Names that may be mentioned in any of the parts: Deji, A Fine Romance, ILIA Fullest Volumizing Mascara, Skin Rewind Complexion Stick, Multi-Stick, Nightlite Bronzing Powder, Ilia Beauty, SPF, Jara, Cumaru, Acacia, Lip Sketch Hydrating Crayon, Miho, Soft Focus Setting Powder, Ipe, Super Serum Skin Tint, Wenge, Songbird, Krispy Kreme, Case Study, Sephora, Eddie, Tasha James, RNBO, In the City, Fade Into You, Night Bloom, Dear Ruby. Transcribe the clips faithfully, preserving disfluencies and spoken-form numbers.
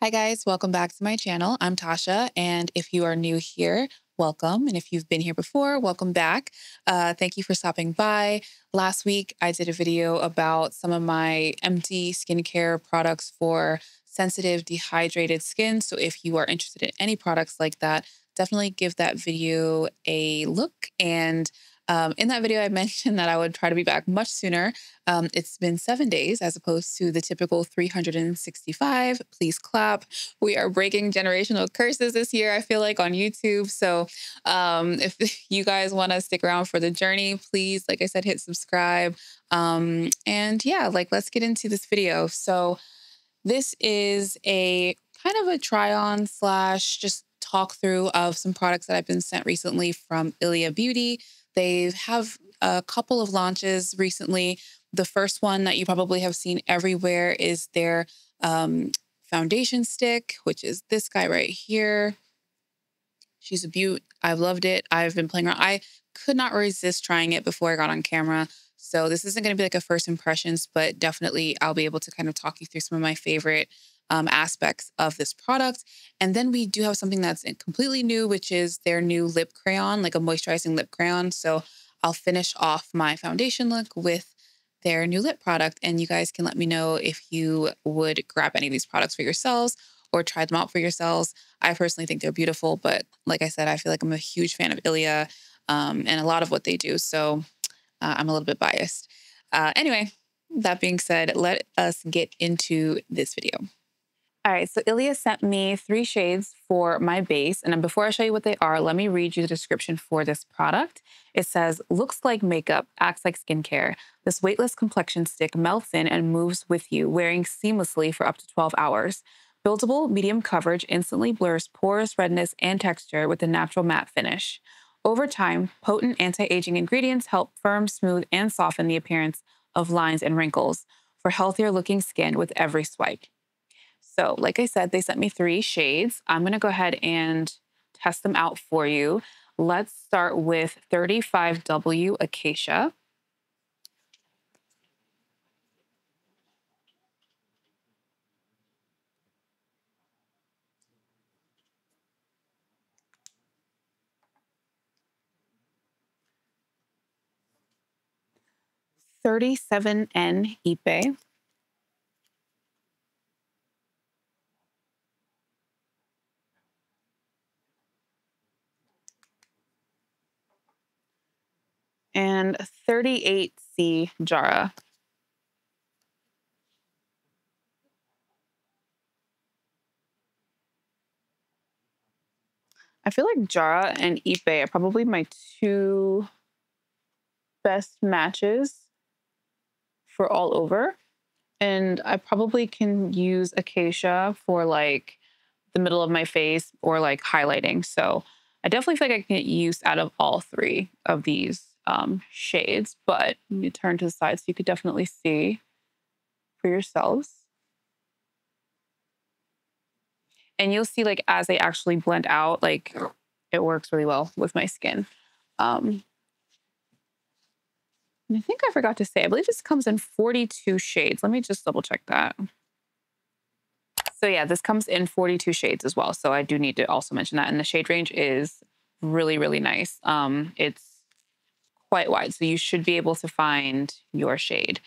Hi guys, welcome back to my channel. I'm Tasha, and if you are new here, welcome. And if you've been here before, welcome back. Uh, thank you for stopping by. Last week, I did a video about some of my empty skincare products for sensitive, dehydrated skin. So if you are interested in any products like that, definitely give that video a look. And Um, in that video, I mentioned that I would try to be back much sooner. Um, it's been seven days as opposed to the typical three hundred sixty-five. Please clap. We are breaking generational curses this year, I feel like, on YouTube. So um, if you guys want to stick around for the journey, please, like I said, hit subscribe. Um, and yeah, like, let's get into this video. So this is a kind of a try on slash just talk through of some products that I've been sent recently from Ilia Beauty. They have a couple of launches recently. The first one that you probably have seen everywhere is their um, foundation stick, which is this guy right here. She's a beaut. I've loved it. I've been playing around. I could not resist trying it before I got on camera. So this isn't going to be like a first impressions, but definitely I'll be able to kind of talk you through some of my favorite um, aspects of this product. And then we do have something that's completely new, which is their new lip crayon, like a moisturizing lip crayon. So I'll finish off my foundation look with their new lip product. And you guys can let me know if you would grab any of these products for yourselves or try them out for yourselves. I personally think they're beautiful, but like I said, I feel like I'm a huge fan of Ilia, um, and a lot of what they do. So uh, I'm a little bit biased. Uh, anyway, that being said, let us get into this video. All right, so Ilia sent me three shades for my base. And before I show you what they are, let me read you the description for this product. It says, looks like makeup, acts like skincare. This weightless complexion stick melts in and moves with you, wearing seamlessly for up to twelve hours. Buildable, medium coverage instantly blurs pores, redness, and texture with a natural matte finish. Over time, potent anti-aging ingredients help firm, smooth, and soften the appearance of lines and wrinkles for healthier looking skin with every swipe. So like I said, they sent me three shades. I'm going to go ahead and test them out for you. Let's start with thirty-five W Acacia. thirty-seven N Ipe. And thirty-eight C Jara. I feel like Jara and Ipe are probably my two best matches for all over. And I probably can use Acacia for like the middle of my face or like highlighting. So I definitely feel like I can get use out of all three of these. Um, shades, but let me turn to the side so you could definitely see for yourselves. And you'll see like as they actually blend out, like it works really well with my skin. Um, and I think I forgot to say, I believe this comes in forty-two shades. Let me just double check that. So yeah, this comes in forty-two shades as well. So I do need to also mention that. And the shade range is really, really nice. Um, it's quite wide, so you should be able to find your shade.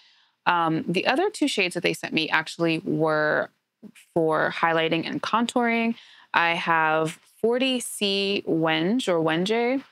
Um, the other two shades that they sent me actually were for highlighting and contouring. I have forty C Wenge or Wenge,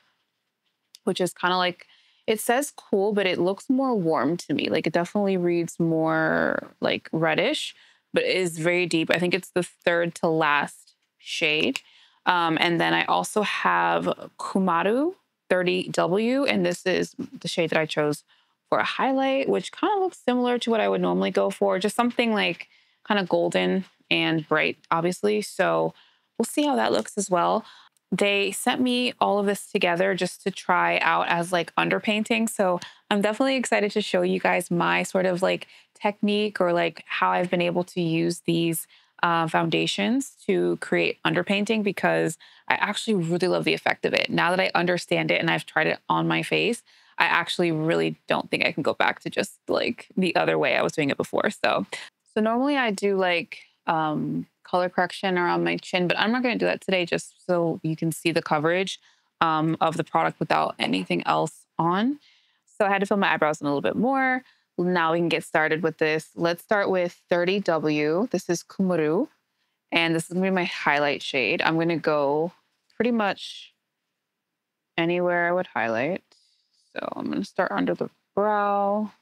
which is kind of like, it says cool, but it looks more warm to me. Like it definitely reads more like reddish, but it is very deep. I think it's the third to last shade. Um, and then I also have Cumaru thirty W, and this is the shade that I chose for a highlight, which kind of looks similar to what I would normally go for, just something like kind of golden and bright, obviously. So we'll see how that looks as well. They sent me all of this together just to try out as like underpainting. So I'm definitely excited to show you guys my sort of like technique or like how I've been able to use these Uh, foundations to create underpainting, because I actually really love the effect of it. Now that I understand it and I've tried it on my face, I actually really don't think I can go back to just like the other way I was doing it before. So, so normally I do like um, color correction around my chin, but I'm not going to do that today just so you can see the coverage um, of the product without anything else on. So I had to fill my eyebrows in a little bit more. Now we can get started with this. Let's start with thirty W. This is Cumaru, and this is going to be my highlight shade. I'm going to go pretty much anywhere I would highlight. So I'm going to start under the brow.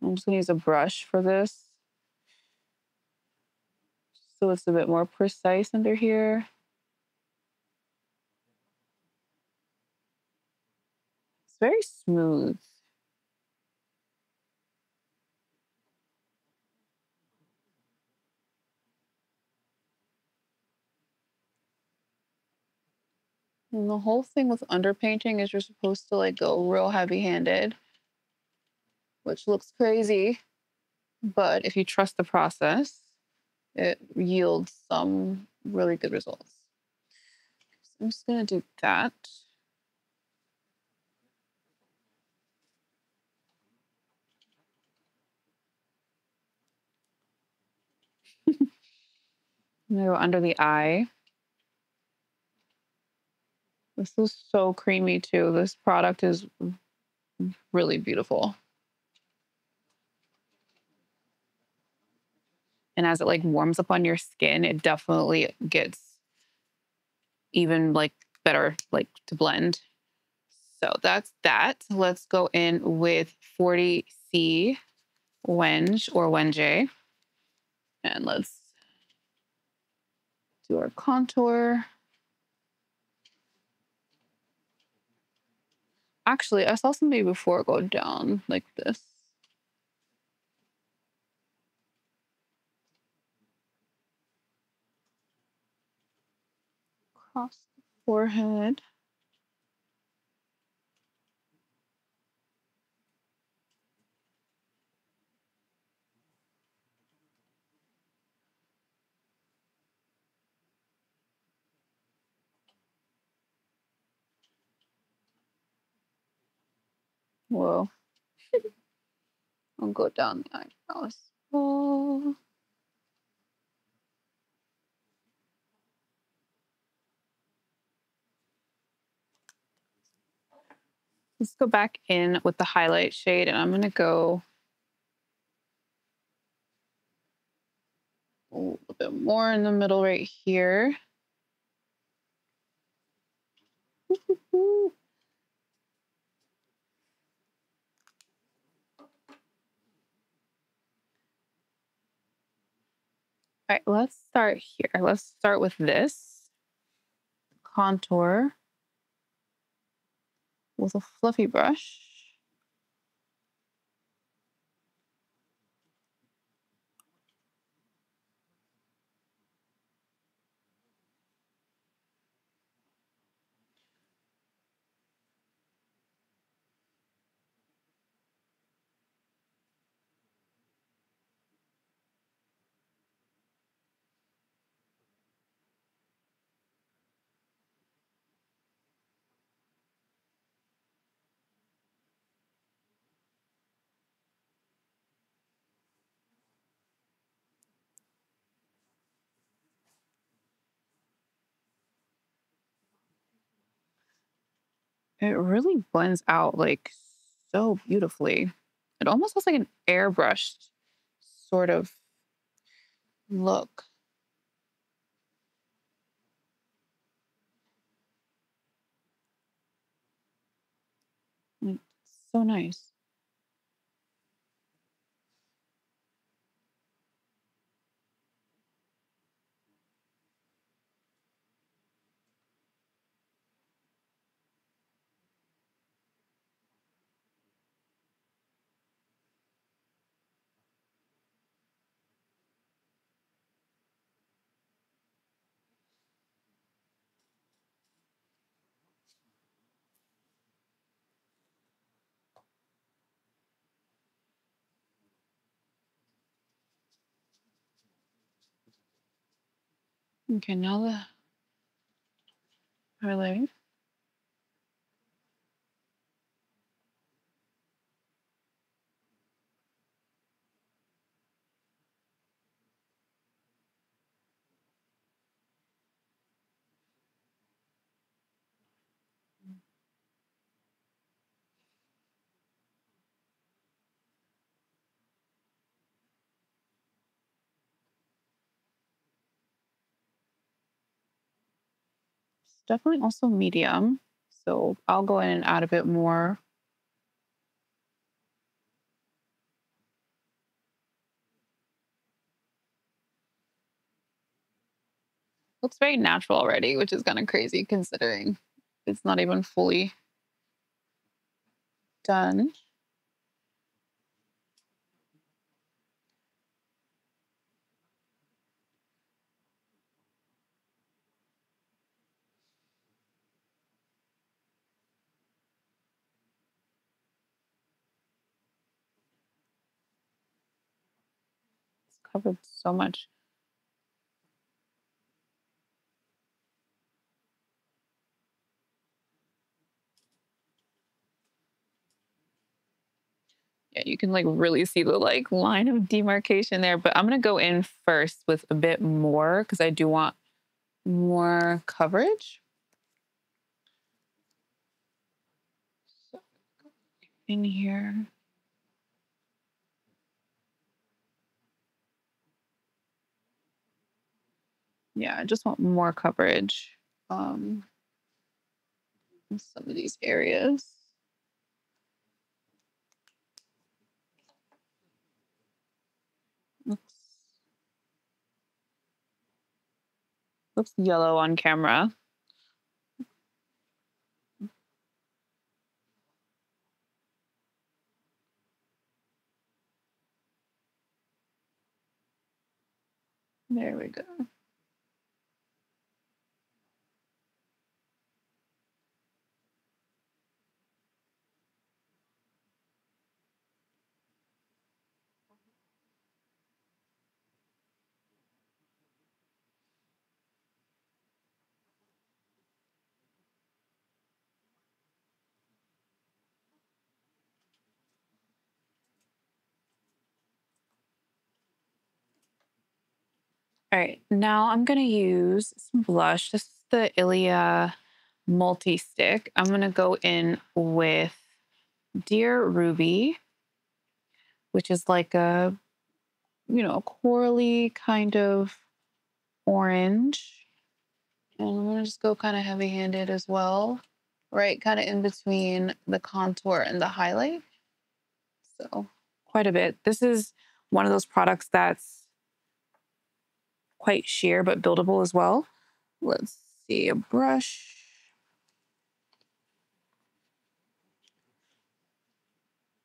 I'm just going to use a brush for this, so it's a bit more precise under here. It's very smooth. And the whole thing with underpainting is you're supposed to like go real heavy-handed, which looks crazy, but if you trust the process, it yields some really good results. So I'm just gonna do that. I'm gonna go under the eye. This is so creamy too. This product is really beautiful. And as it like warms up on your skin, it definitely gets even like better like to blend. So that's that. Let's go in with forty C Wenge or Wenge. And let's do our contour. Actually, I saw somebody before go down like this. Across the forehead. Whoa. I'll go down the eyebrows. Oh. Let's go back in with the highlight shade, and I'm going to go a little bit more in the middle right here. All right, let's start here. Let's start with this contour with a fluffy brush. It really blends out like so beautifully. It almost looks like an airbrushed sort of look. It's so nice. Okay, now the highlighting. It's definitely also medium, so I'll go in and add a bit more. Looks very natural already, which is kind of crazy considering it's not even fully done. It's covered so much. Yeah, you can like really see the like line of demarcation there, but I'm going to go in first with a bit more because I do want more coverage. So in here. Yeah, I just want more coverage um, in some of these areas. Looks yellow on camera. There we go. All right, now I'm gonna use some blush. This is the ILIA Multi-Stick. I'm gonna go in with Dear Ruby, which is like a, you know, a corally kind of orange. And I'm gonna just go kind of heavy-handed as well, right? Kind of in between the contour and the highlight. So quite a bit. This is one of those products that's quite sheer, but buildable as well. Let's see, a brush.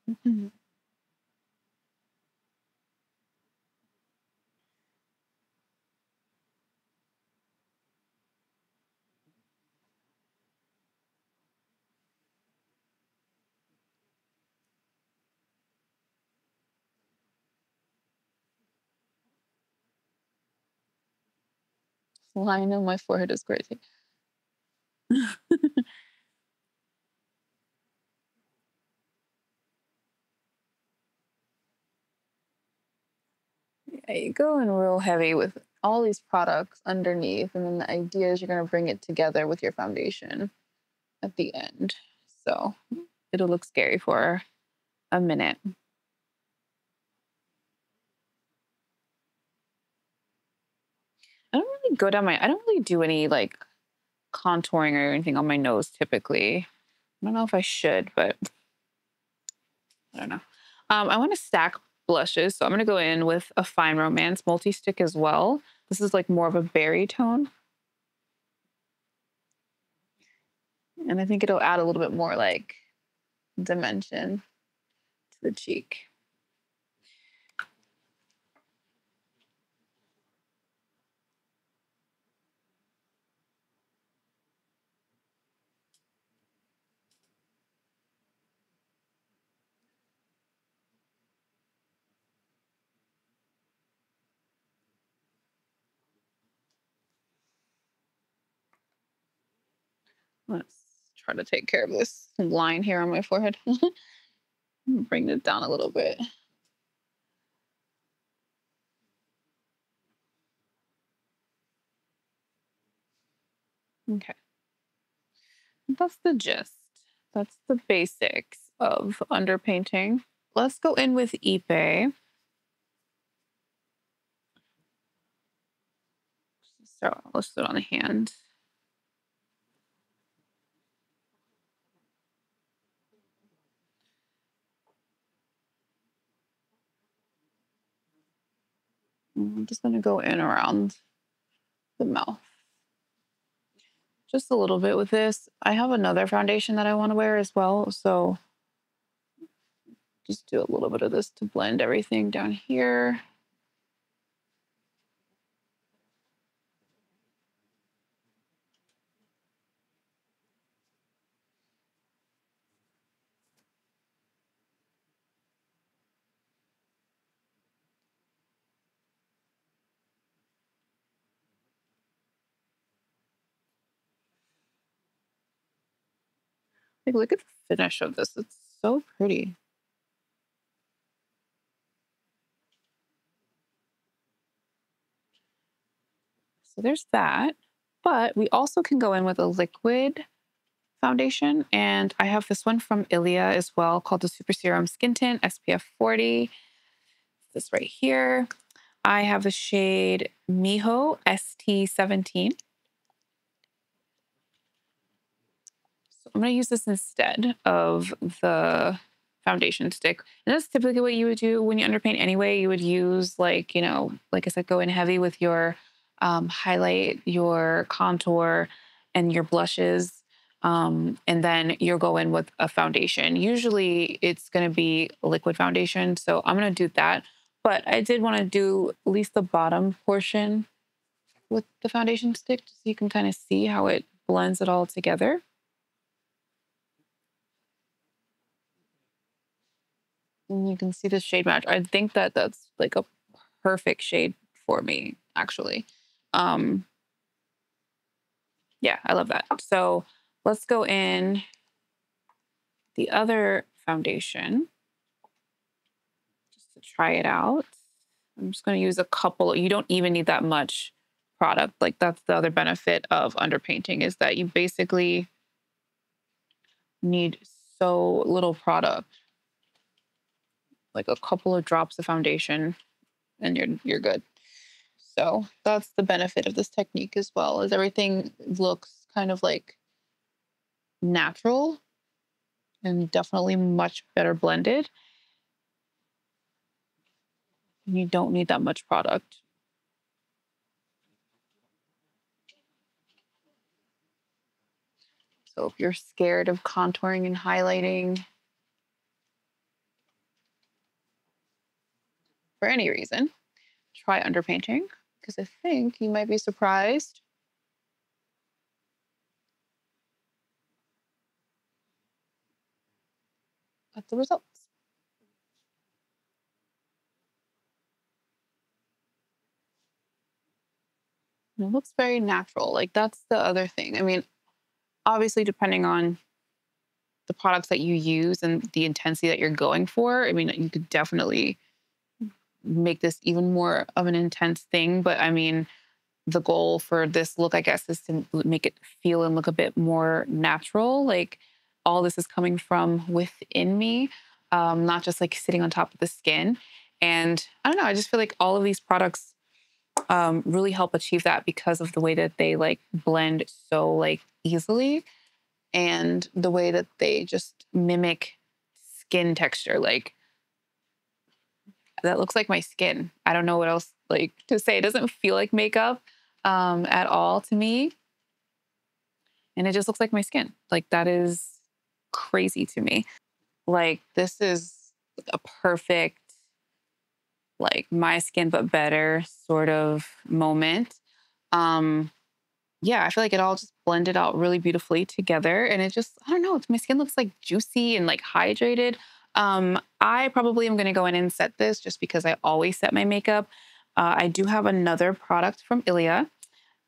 Mm-hmm. Line on my forehead is crazy. Yeah, you go in real heavy with all these products underneath, and then the idea is you're going to bring it together with your foundation at the end. So it'll look scary for a minute. I don't really go down my, I don't really do any like contouring or anything on my nose typically. I don't know if I should, but I don't know. Um, I want to stack blushes. So I'm going to go in with A Fine Romance Multi-Stick as well. This is like more of a berry tone. And I think it'll add a little bit more like dimension to the cheek. Let's try to take care of this line here on my forehead. Bring it down a little bit. Okay. That's the gist. That's the basics of underpainting. Let's go in with Ipe. So let's do it on the hand. I'm just going to go in around the mouth just a little bit with this. I have another foundation that I want to wear as well, so just do a little bit of this to blend everything down here. Like, look at the finish of this. It's so pretty. So there's that. But we also can go in with a liquid foundation. And I have this one from ILIA as well called the Super Serum Skin Tint S P F forty. This right here. I have the shade Miho S T seventeen. I'm going to use this instead of the foundation stick. And that's typically what you would do when you underpaint anyway. You would use, like, you know, like I said, go in heavy with your um, highlight, your contour, and your blushes. Um, and then you'll go in with a foundation. Usually it's going to be a liquid foundation. So I'm going to do that. But I did want to do at least the bottom portion with the foundation stick, just so you can kind of see how it blends it all together. And you can see the shade match. I think that that's like a perfect shade for me, actually. Um, yeah, I love that. So let's go in the other foundation just to try it out. I'm just going to use a couple. You don't even need that much product. Like, that's the other benefit of underpainting, is that you basically need so little product. Like a couple of drops of foundation and you're you're good. So that's the benefit of this technique as well, is everything looks kind of like natural and definitely much better blended. And you don't need that much product. So if you're scared of contouring and highlighting, for any reason, try underpainting, because I think you might be surprised at the results. And it looks very natural. Like, that's the other thing. I mean, obviously, depending on the products that you use and the intensity that you're going for, I mean, you could definitely make this even more of an intense thing. But I mean, the goal for this look, I guess, is to make it feel and look a bit more natural. Like, all this is coming from within me, um, not just like sitting on top of the skin. And I don't know, I just feel like all of these products um, really help achieve that because of the way that they like blend so like easily, and the way that they just mimic skin texture. Like, that looks like my skin. I don't know what else like to say. It doesn't feel like makeup um, at all to me. And it just looks like my skin. Like, that is crazy to me. Like, this is a perfect, like, my skin but better sort of moment. Um, yeah, I feel like it all just blended out really beautifully together. And it just, I don't know, my skin looks like juicy and like hydrated. Um, I probably am going to go in and set this just because I always set my makeup. Uh, I do have another product from ILIA,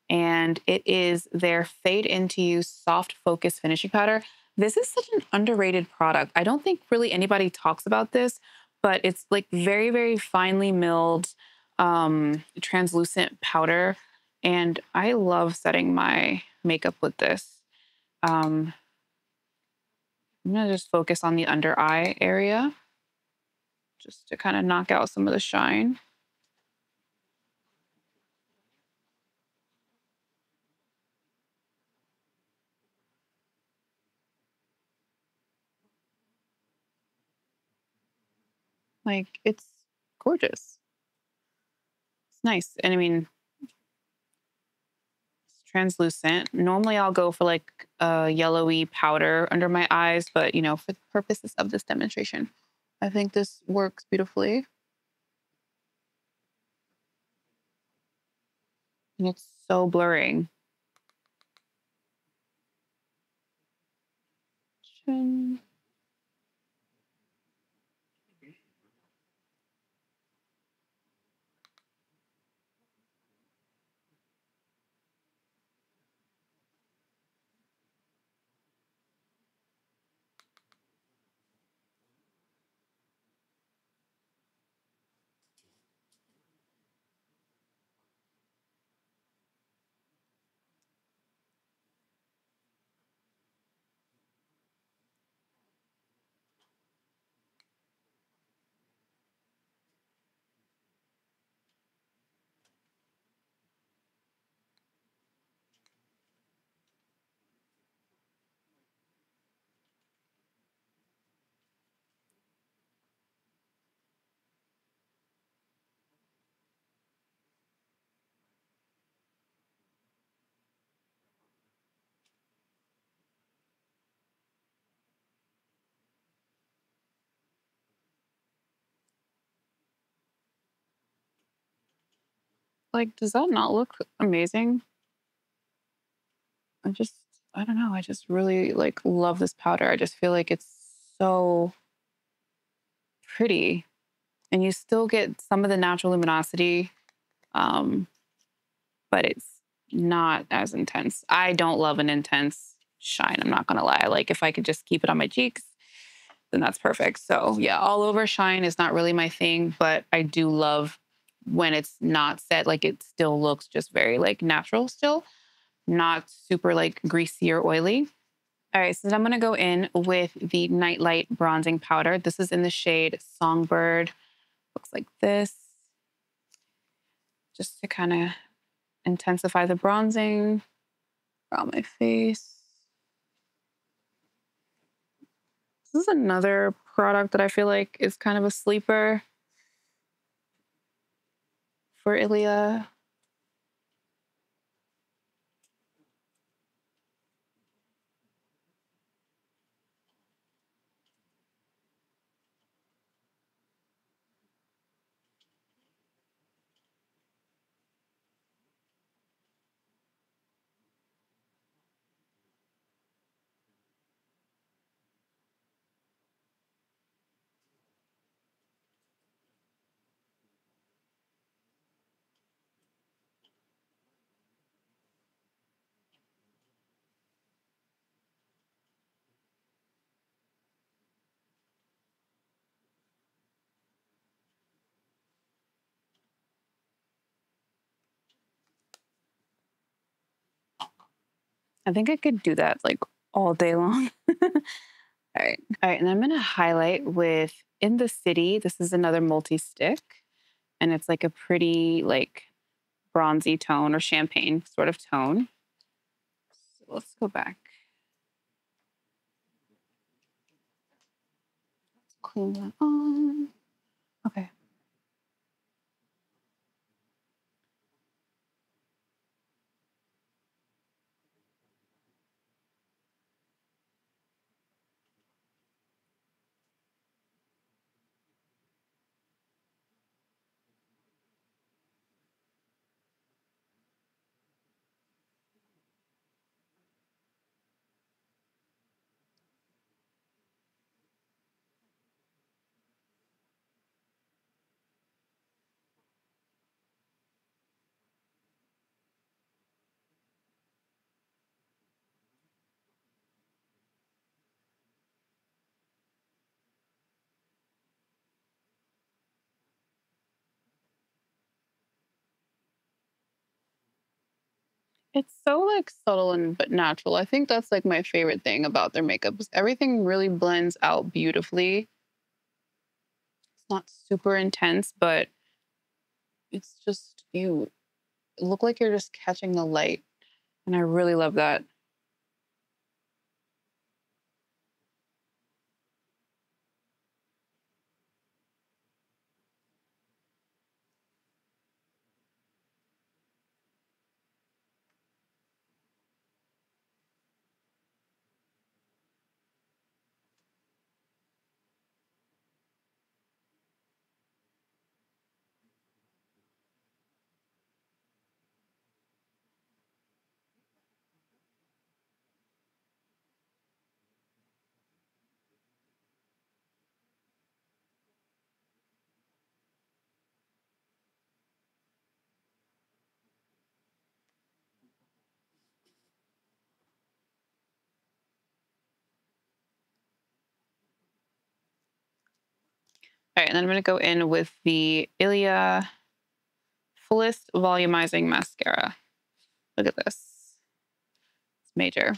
and it is their Fade Into You Soft Focus Finishing Powder. This is such an underrated product. I don't think really anybody talks about this, but it's like very, very finely milled, um, translucent powder. And I love setting my makeup with this. Um, I'm going to just focus on the under eye area just to kind of knock out some of the shine. Like, it's gorgeous. It's nice. And I mean, it's translucent. Normally I'll go for like a yellowy powder under my eyes, but you know, for the purposes of this demonstration, I think this works beautifully. And it's so blurring. Chin. Like, does that not look amazing? I just, I don't know. I just really like love this powder. I just feel like it's so pretty, and you still get some of the natural luminosity, um, but it's not as intense. I don't love an intense shine. I'm not gonna lie. Like, if I could just keep it on my cheeks, then that's perfect. So yeah, all over shine is not really my thing, but I do love when it's not set, like it still looks just very like natural still, not super like greasy or oily. All right, so then I'm gonna go in with the Nightlite Bronzing Powder. This is in the shade Songbird. Looks like this. Just to kind of intensify the bronzing around my face. This is another product that I feel like is kind of a sleeper for ILIA. I think I could do that like all day long. All right. All right. And I'm going to highlight with In the City. This is another multi-stick, and it's like a pretty like bronzy tone or champagne sort of tone. So let's go back. Let's clean that on. Okay. It's so like subtle and but natural. I think that's like my favorite thing about their makeup is everything really blends out beautifully. It's not super intense, but it's just, you look like you're just catching the light. And I really love that. All right, and then I'm going to go in with the ILIA Fullest Volumizing Mascara. Look at this. It's major.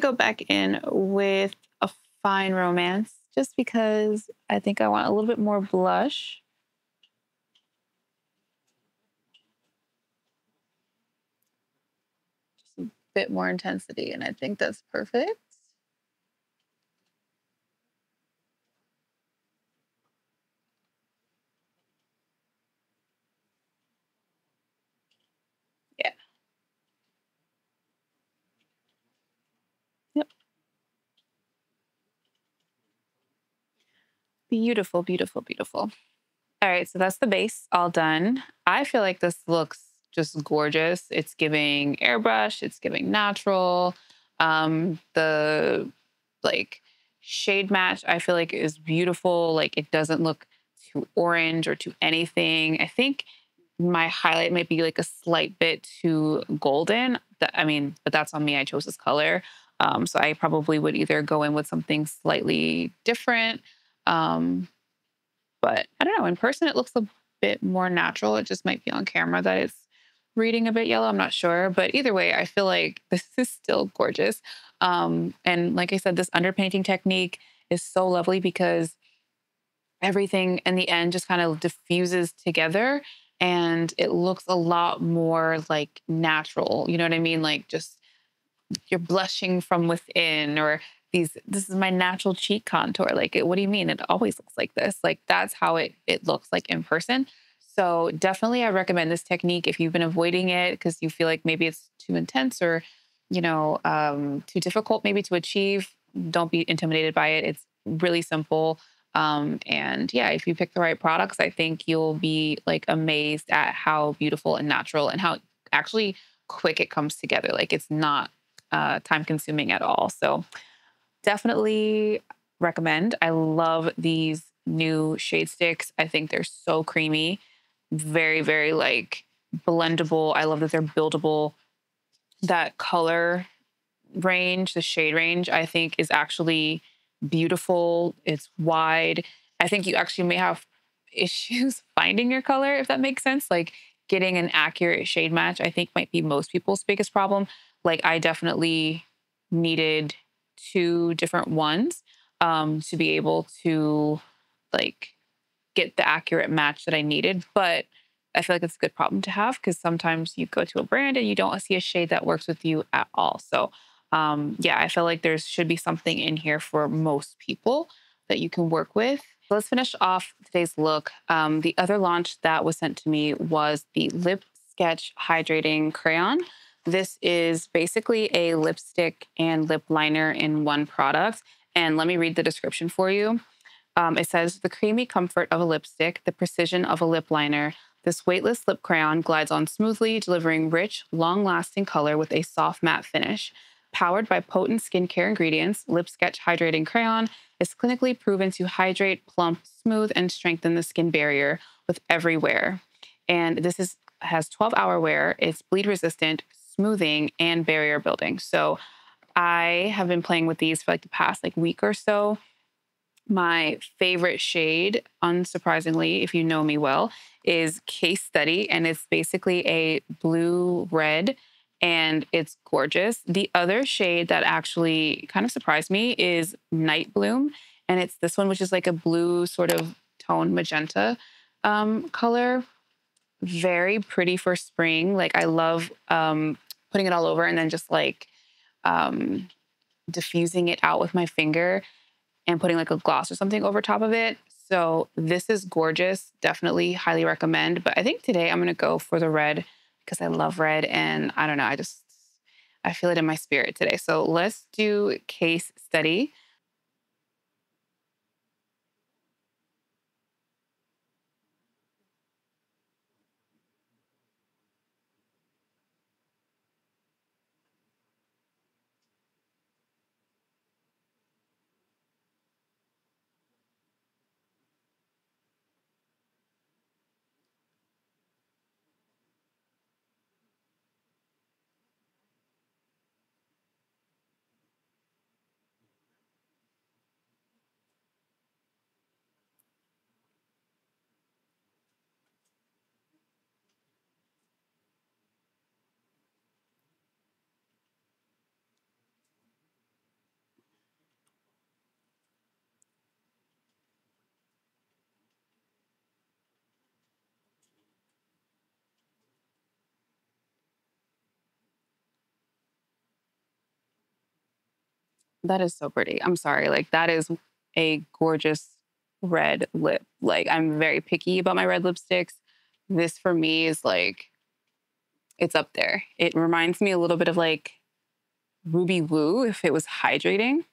Go back in with A Fine Romance just because I think I want a little bit more blush. Just a bit more intensity, and I think that's perfect. Beautiful, beautiful, beautiful. All right, so that's the base all done. I feel like this looks just gorgeous. It's giving airbrush, it's giving natural. Um, the like shade match I feel like is beautiful. Like it doesn't look too orange or too anything. I think my highlight might be like a slight bit too golden. I mean, but that's on me, I chose this color. Um, so I probably would either go in with something slightly different. Um, but I don't know, in person it looks a bit more natural. It just might be on camera that it's reading a bit yellow. I'm not sure, but either way, I feel like this is still gorgeous. Um, and like I said, this underpainting technique is so lovely because everything in the end just kind of diffuses together and it looks a lot more like natural. You know what I mean? Like just you're blushing from within, or These, this is my natural cheek contour. Like, it, what do you mean? It always looks like this. Like, that's how it, it looks like in person. So definitely I recommend this technique if you've been avoiding it because you feel like maybe it's too intense or, you know, um, too difficult maybe to achieve. Don't be intimidated by it. It's really simple. Um, and yeah, if you pick the right products, I think you'll be like amazed at how beautiful and natural and how actually quick it comes together. Like it's not uh, time consuming at all. So definitely recommend. I love these new shade sticks. I think they're so creamy, very, very like blendable. I love that they're buildable. That color range, the shade range, I think is actually beautiful. It's wide. I think you actually may have issues finding your color, if that makes sense. Like getting an accurate shade match, I think might be most people's biggest problem. Like I definitely needed two different ones um, to be able to like get the accurate match that I needed. But I feel like it's a good problem to have because sometimes you go to a brand and you don't see a shade that works with you at all. So um, yeah, I feel like there should be something in here for most people that you can work with. So let's finish off today's look. Um, the other launch that was sent to me was the Lip Sketch Hydrating Crayon. This is basically a lipstick and lip liner in one product. And let me read the description for you. Um, it says, the creamy comfort of a lipstick, the precision of a lip liner. This weightless lip crayon glides on smoothly, delivering rich, long-lasting color with a soft matte finish. powered by potent skincare ingredients, Lip Sketch Hydrating Crayon is clinically proven to hydrate, plump, smooth, and strengthen the skin barrier with every wear. And this is has twelve hour wear. It's bleed resistant, smoothing, and barrier building. So I have been playing with these for like the past like week or so. My favorite shade, unsurprisingly, if you know me well, is Case Study, and it's basically a blue-red, and it's gorgeous. The other shade that actually kind of surprised me is Night Bloom, and it's this one, which is like a blue sort of toned magenta um, color. Very pretty for spring. Like, I love um, putting it all over and then just like um, diffusing it out with my finger and putting like a gloss or something over top of it. So this is gorgeous. Definitely highly recommend. But I think today I'm going to go for the red because I love red. And I don't know, I just, I feel it in my spirit today. So let's do Case Study. That is so pretty. I'm sorry. Like, that is a gorgeous red lip. Like, I'm very picky about my red lipsticks. This for me is like, it's up there. It reminds me a little bit of like Ruby Woo if it was hydrating.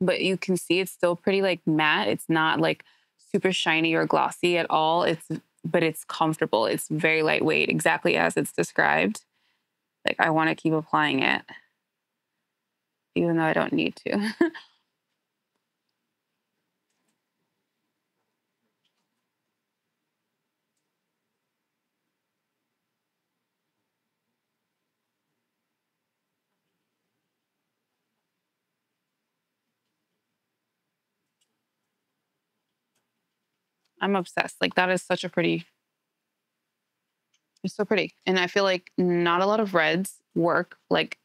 But you can see it's still pretty like matte. It's not like super shiny or glossy at all. It's, but it's comfortable. It's very lightweight, exactly as it's described. Like, I want to keep applying it, even though I don't need to. I'm obsessed. Like, that is such a pretty, it's so pretty. And I feel like not a lot of reds work like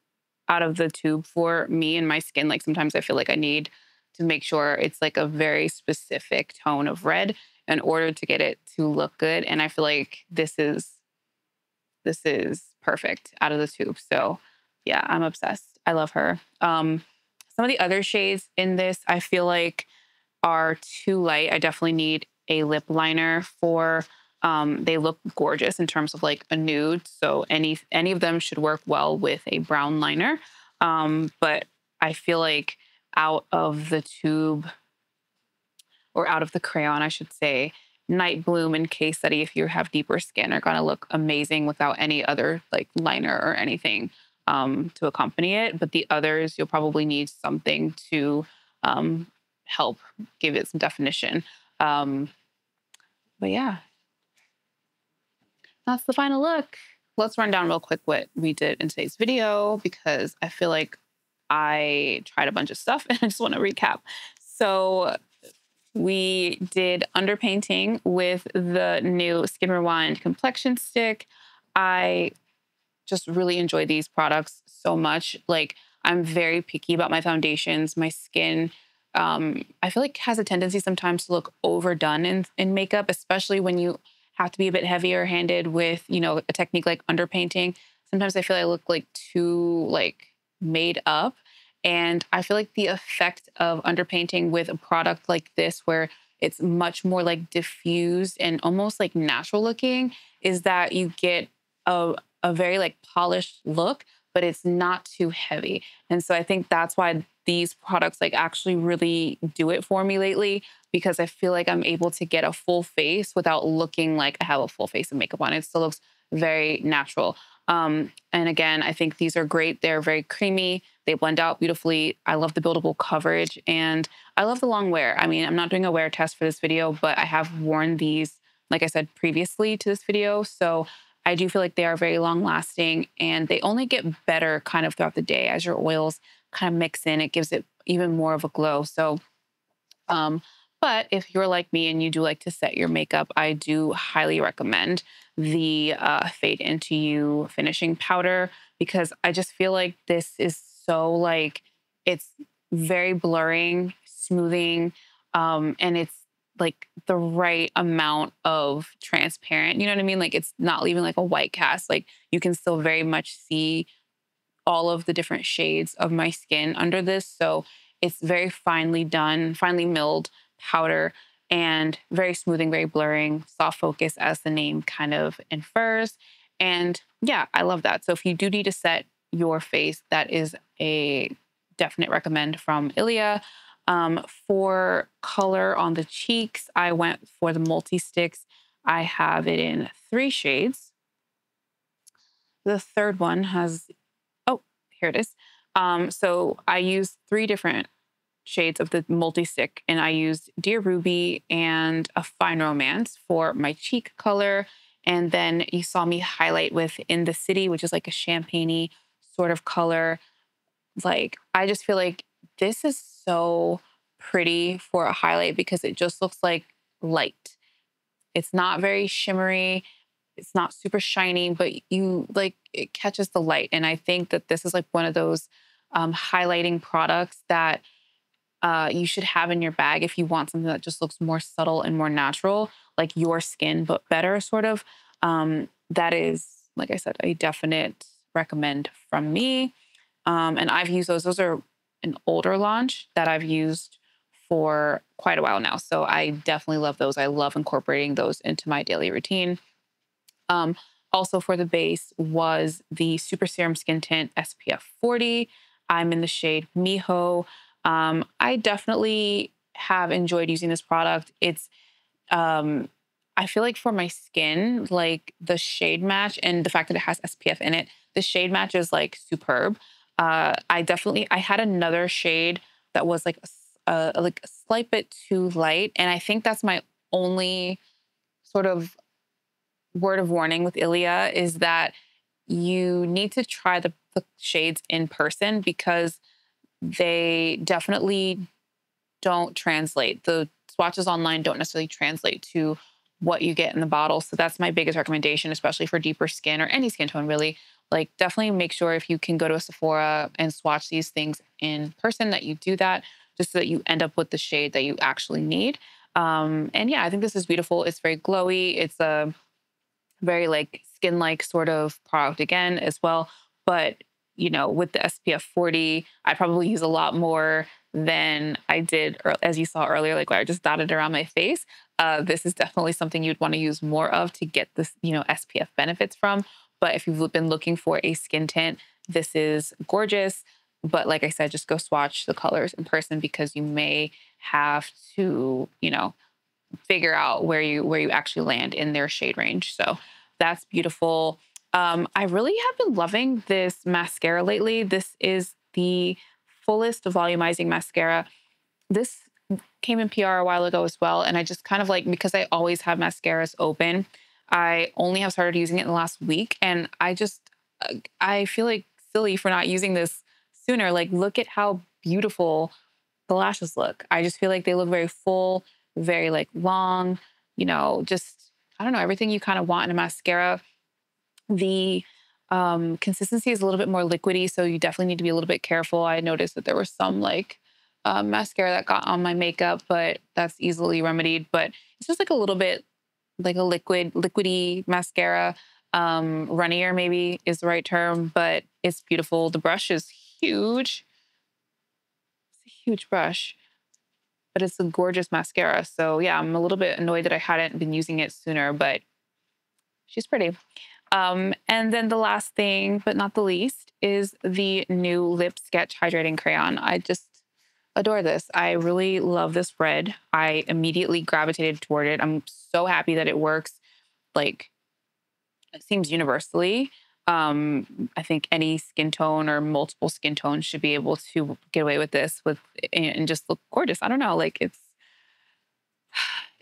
out of the tube for me and my skin. Like, sometimes I feel like I need to make sure it's like a very specific tone of red in order to get it to look good. And I feel like this is, this is perfect out of the tube. So yeah, I'm obsessed. I love her. Um, some of the other shades in this, I feel like are too light. I definitely need a lip liner for, um, they look gorgeous in terms of like a nude. So any, any of them should work well with a brown liner. Um, but I feel like out of the tube, or out of the crayon, I should say, Night Bloom and Case Study, if you have deeper skin, are going to look amazing without any other like liner or anything, um, to accompany it. But the others, you'll probably need something to, um, help give it some definition. Um, but yeah. That's the final look. Let's run down real quick what we did in today's video, because I feel like I tried a bunch of stuff and I just want to recap. So we did underpainting with the new Skin Rewind Complexion Stick. I just really enjoy these products so much. Like, I'm very picky about my foundations. My skin, um, I feel like has a tendency sometimes to look overdone in, in makeup, especially when you have to be a bit heavier handed with, you know, a technique like underpainting. Sometimes I feel I look like too like made up. And I feel like the effect of underpainting with a product like this, where it's much more like diffused and almost like natural looking, is that you get a, a very like polished look, but it's not too heavy. And so I think that's why these products like actually really do it for me lately, because I feel like I'm able to get a full face without looking like I have a full face of makeup on. It still looks very natural. Um, and again, I think these are great. They're very creamy. They blend out beautifully. I love the buildable coverage and I love the long wear. I mean, I'm not doing a wear test for this video, but I have worn these, like I said, previously to this video. So I do feel like they are very long lasting and they only get better kind of throughout the day as your oils kind of mix in. It gives it even more of a glow. So, um, but if you're like me and you do like to set your makeup, I do highly recommend the uh, Fade Into You finishing powder, because I just feel like this is so like, it's very blurring, smoothing, um, and it's like the right amount of transparent, you know what I mean? Like it's not leaving like a white cast. Like you can still very much see all of the different shades of my skin under this. So it's very finely done, finely milled powder and very smoothing, very blurring, soft focus as the name kind of infers. And yeah, I love that. So if you do need to set your face, that is a definite recommend from ILIA. Um, for color on the cheeks, I went for the Multi-Sticks. I have it in three shades. The third one has, oh, here it is. Um, so I used three different shades of the Multi-Stick, and I used Dear Ruby and A Fine Romance for my cheek color. And then you saw me highlight with In the City, which is like a champagne-y sort of color. Like, I just feel like this is so pretty for a highlight because it just looks like light. It's not very shimmery. It's not super shiny, but you like, it catches the light. And I think that this is like one of those um, highlighting products that uh, you should have in your bag if you want something that just looks more subtle and more natural, like your skin, but better sort of. Um, that is, like I said, a definite recommend from me. Um, and I've used those. Those are an older launch that I've used for quite a while now. So I definitely love those. I love incorporating those into my daily routine. Um, also for the base was the Super Serum Skin Tint S P F forty. I'm in the shade Miho. Um, I definitely have enjoyed using this product. It's, um, I feel like for my skin, like the shade match and the fact that it has S P F in it, the shade match is like superb. Uh, I definitely, I had another shade that was like a, a, like a slight bit too light. And I think that's my only sort of word of warning with ILIA, is that you need to try the, the shades in person because they definitely don't translate. The swatches online don't necessarily translate to what you get in the bottle. So that's my biggest recommendation, especially for deeper skin or any skin tone really. Like definitely make sure if you can go to a Sephora and swatch these things in person that you do that, just so that you end up with the shade that you actually need. Um, and yeah, I think this is beautiful. It's very glowy. It's a very like skin-like sort of product again as well. But you know, with the S P F forty, I probably use a lot more than I did, or as you saw earlier, like where I just dotted around my face. Uh, this is definitely something you'd want to use more of to get this, you know, S P F benefits from. But if you've been looking for a skin tint, this is gorgeous. But like I said, just go swatch the colors in person because you may have to, you know, figure out where you where you actually land in their shade range. So that's beautiful. Um, I really have been loving this mascara lately. This is the Fullest Volumizing Mascara. This came in P R a while ago as well. And I just kind of like, because I always have mascaras open, I only have started using it in the last week, and I just, I feel like silly for not using this sooner. Like, look at how beautiful the lashes look. I just feel like they look very full, very like long, you know, just, I don't know, everything you kind of want in a mascara. The um, consistency is a little bit more liquidy, so you definitely need to be a little bit careful. I noticed that there was some like uh, mascara that got on my makeup, but that's easily remedied. But it's just like a little bit like a liquid, liquidy mascara, um, runnier maybe is the right term, but it's beautiful. The brush is huge. It's a huge brush, but it's a gorgeous mascara. So yeah, I'm a little bit annoyed that I hadn't been using it sooner, but she's pretty. Um, and then the last thing, but not the least, is the new Lip Sketch Hydrating Crayon. I just adore this. I really love this red. I immediately gravitated toward it. I'm so happy that it works. Like, it seems universally. Um, I think any skin tone or multiple skin tones should be able to get away with this with and just look gorgeous. I don't know, like it's,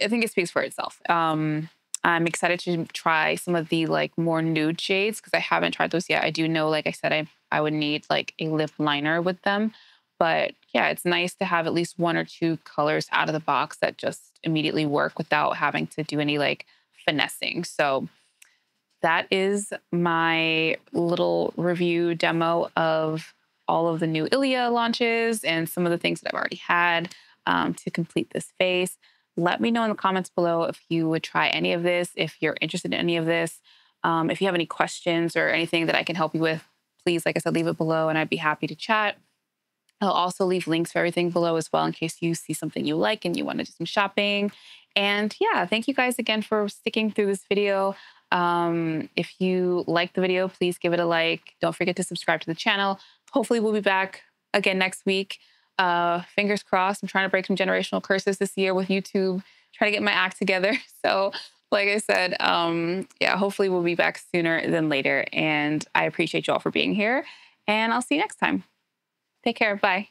I think it speaks for itself. Um, I'm excited to try some of the like more nude shades because I haven't tried those yet. I do know, like I said, I, I would need like a lip liner with them. But yeah, it's nice to have at least one or two colors out of the box that just immediately work without having to do any like finessing. So that is my little review demo of all of the new ILIA launches and some of the things that I've already had um, to complete this face. Let me know in the comments below if you would try any of this, if you're interested in any of this. Um, if you have any questions or anything that I can help you with, please, like I said, leave it below and I'd be happy to chat. I'll also leave links for everything below as well in case you see something you like and you want to do some shopping. And yeah, thank you guys again for sticking through this video. Um, if you like the video, please give it a like. Don't forget to subscribe to the channel. Hopefully we'll be back again next week. Uh, fingers crossed. I'm trying to break some generational curses this year with YouTube, trying to get my act together. So like I said, um, yeah, hopefully we'll be back sooner than later. And I appreciate you all for being here and I'll see you next time. Take care. Bye.